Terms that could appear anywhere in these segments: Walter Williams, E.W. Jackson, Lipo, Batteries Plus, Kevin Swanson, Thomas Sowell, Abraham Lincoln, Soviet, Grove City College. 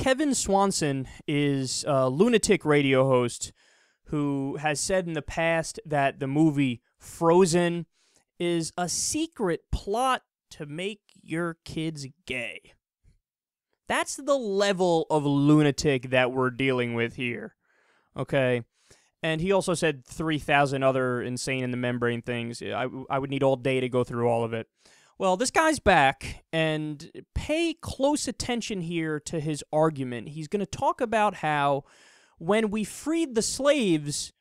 Kevin Swanson is a lunatic radio host who has said in the past that the movie Frozen is a secret plot to make your kids gay. That's the level of lunatic that we're dealing with here, okay? And he also said 3,000 other insane in the membrane things. I would need all day to go through all of it. Well, this guy's back, and pay close attention here to his argument. He's going to talk about how when we freed the slaves,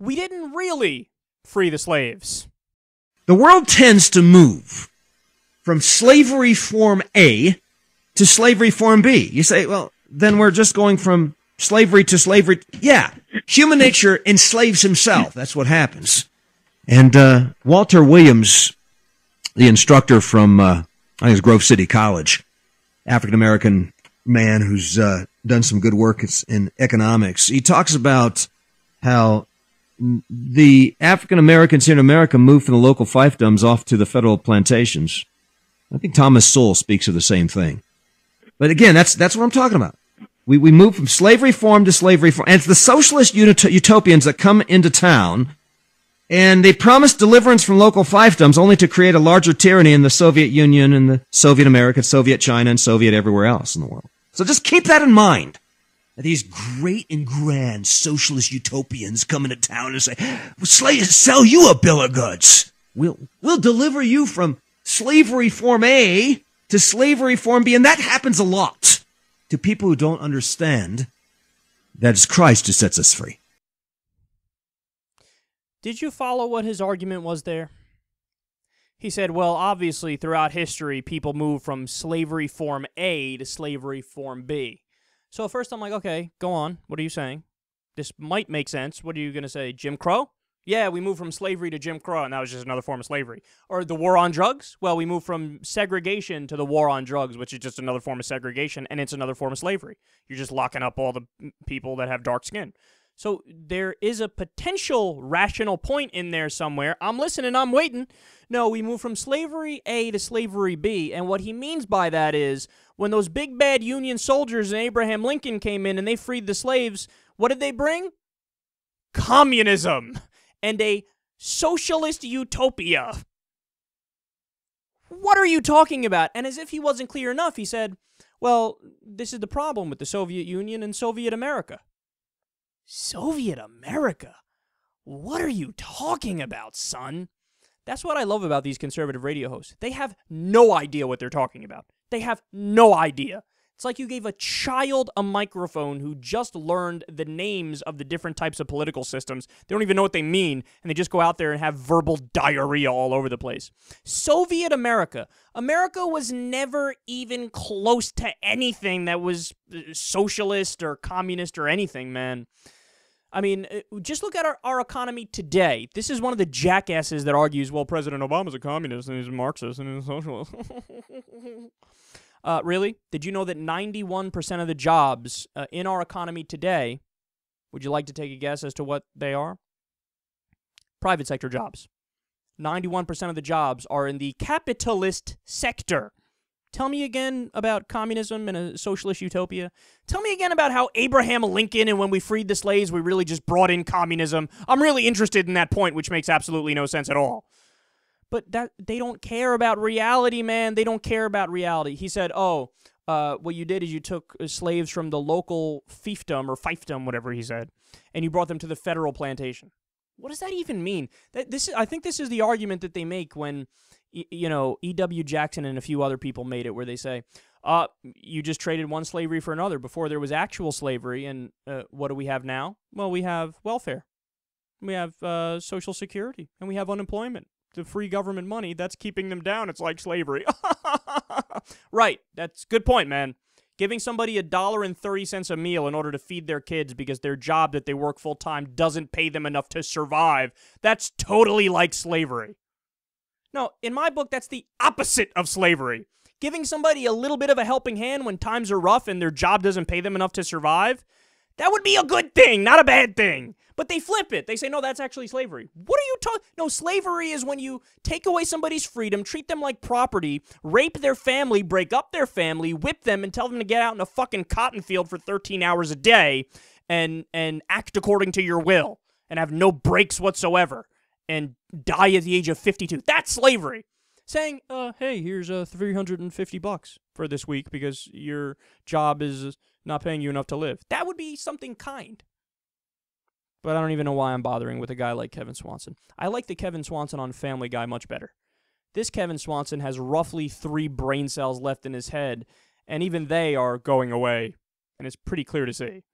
we didn't really free the slaves. The world tends to move from slavery form A to slavery form B. You say, well, then we're just going from slavery to slavery. Yeah, human nature enslaves himself. That's what happens. And Walter Williams, the instructor from, I think it's Grove City College, African-American man who's done some good work in economics. He talks about how the African-Americans here in America moved from the local fiefdoms off to the federal plantations. I think Thomas Sowell speaks of the same thing. But again, that's what I'm talking about. We move from slavery form to slavery form. And it's the socialist utopians that come into town, and they promise deliverance from local fiefdoms only to create a larger tyranny in the Soviet Union and the Soviet America, Soviet China, and Soviet everywhere else in the world. So just keep that in mind. These great and grand socialist utopians come into town and say, slaves, sell you a bill of goods. We'll deliver you from slavery form A to slavery form B. And that happens a lot to people who don't understand that it's Christ who sets us free. Did you follow what his argument was there? He said, well, obviously, throughout history, people moved from slavery form A to slavery form B. So first I'm like, okay, go on. What are you saying? This might make sense. What are you going to say, Jim Crow? Yeah, we moved from slavery to Jim Crow, and that was just another form of slavery. Or the war on drugs? Well, we moved from segregation to the war on drugs, which is just another form of segregation, and it's another form of slavery. You're just locking up all the people that have dark skin. So there is a potential rational point in there somewhere. I'm listening, I'm waiting. No, we move from slavery A to slavery B, and what he means by that is when those big bad Union soldiers and Abraham Lincoln came in and they freed the slaves, what did they bring? Communism and a socialist utopia. What are you talking about? And as if he wasn't clear enough, he said, well, this is the problem with the Soviet Union and Soviet America. Soviet America? What are you talking about, son? That's what I love about these conservative radio hosts. They have no idea what they're talking about. They have no idea. It's like you gave a child a microphone who just learned the names of the different types of political systems. They don't even know what they mean, and they just go out there and have verbal diarrhea all over the place. Soviet America. America was never even close to anything that was socialist or communist or anything, man. I mean, just look at our economy today. This is one of the jackasses that argues, well, President Obama's a communist, and he's a Marxist, and he's a socialist. Really? Did you know that 91% of the jobs in our economy today, would you like to take a guess as to what they are? Private sector jobs. 91% of the jobs are in the capitalist sector. Tell me again about communism and a socialist utopia. Tell me again about how Abraham Lincoln and when we freed the slaves, we really just brought in communism. I'm really interested in that point, which makes absolutely no sense at all. But that they don't care about reality, man. They don't care about reality. He said, oh, what you did is you took slaves from the local fiefdom or fiefdom, whatever he said, and you brought them to the federal plantation. What does that even mean? I think this is the argument that they make when, you know, E.W. Jackson and a few other people made it, where they say, you just traded one slavery for another. Before there was actual slavery, and what do we have now? Well, we have welfare. We have Social Security, and we have unemployment. The free government money, that's keeping them down. It's like slavery. Right. That's a good point, man. Giving somebody $1.30 a meal in order to feed their kids because their job that they work full-time doesn't pay them enough to survive, that's totally like slavery. No, in my book, that's the opposite of slavery. Giving somebody a little bit of a helping hand when times are rough and their job doesn't pay them enough to survive, that would be a good thing, not a bad thing. But they flip it. They say, no, that's actually slavery. What are you talking? No, slavery is when you take away somebody's freedom, treat them like property, rape their family, break up their family, whip them, and tell them to get out in a fucking cotton field for 13 hours a day and act according to your will and have no breaks whatsoever and die at the age of 52. That's slavery. Saying, hey, here's $350 for this week because your job is not paying you enough to live. That would be something kind. But I don't even know why I'm bothering with a guy like Kevin Swanson. I like the Kevin Swanson on Family Guy much better. This Kevin Swanson has roughly 3 brain cells left in his head, and even they are going away, and it's pretty clear to see.